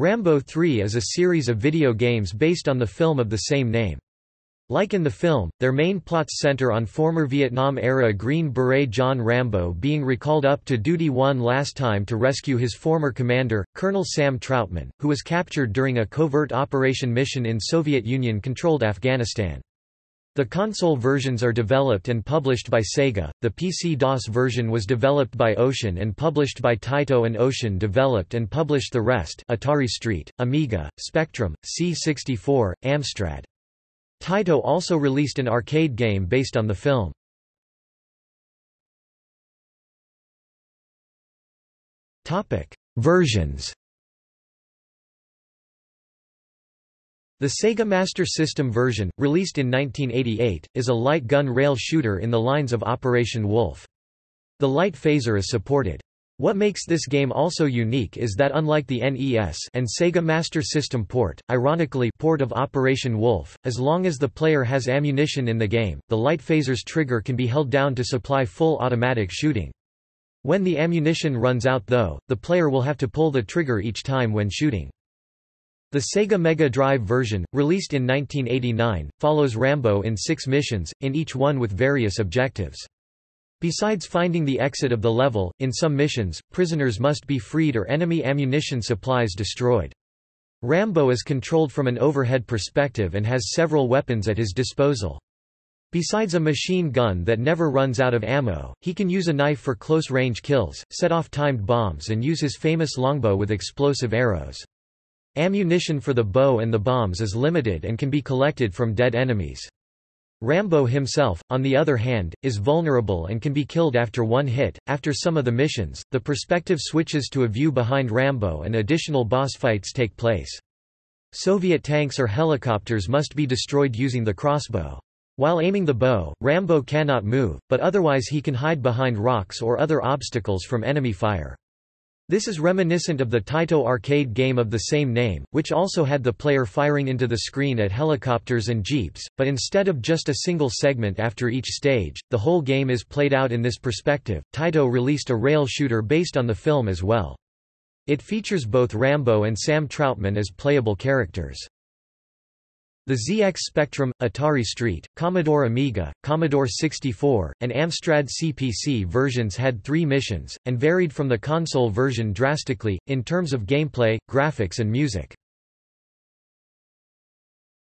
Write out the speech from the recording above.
Rambo III is a series of video games based on the film of the same name. Like in the film, their main plots center on former Vietnam-era Green Beret John Rambo being recalled up to duty one last time to rescue his former commander, Colonel Sam Trautman, who was captured during a covert operation mission in Soviet Union-controlled Afghanistan. The console versions are developed and published by Sega, the PC DOS version was developed by Ocean and published by Taito, and Ocean developed and published the rest: Atari ST, Amiga, Spectrum, C64, Amstrad. Taito also released an arcade game based on the film. Versions. The Sega Master System version, released in 1988, is a light gun rail shooter in the lines of Operation Wolf. The light phaser is supported. What makes this game also unique is that unlike the NES and Sega Master System port, ironically port of Operation Wolf, as long as the player has ammunition in the game, the light phaser's trigger can be held down to supply full automatic shooting. When the ammunition runs out though, the player will have to pull the trigger each time when shooting. The Sega Mega Drive version, released in 1989, follows Rambo in 6 missions, in each one with various objectives. Besides finding the exit of the level, in some missions, prisoners must be freed or enemy ammunition supplies destroyed. Rambo is controlled from an overhead perspective and has several weapons at his disposal. Besides a machine gun that never runs out of ammo, he can use a knife for close-range kills, set off timed bombs and use his famous longbow with explosive arrows. Ammunition for the bow and the bombs is limited and can be collected from dead enemies. Rambo himself, on the other hand, is vulnerable and can be killed after one hit. After some of the missions, the perspective switches to a view behind Rambo and additional boss fights take place. Soviet tanks or helicopters must be destroyed using the crossbow. While aiming the bow, Rambo cannot move, but otherwise he can hide behind rocks or other obstacles from enemy fire. This is reminiscent of the Taito arcade game of the same name, which also had the player firing into the screen at helicopters and jeeps, but instead of just a single segment after each stage, the whole game is played out in this perspective. Taito released a rail shooter based on the film as well. It features both Rambo and Sam Trautman as playable characters. The ZX Spectrum, Atari ST, Commodore Amiga, Commodore 64, and Amstrad CPC versions had 3 missions, and varied from the console version drastically, in terms of gameplay, graphics and music.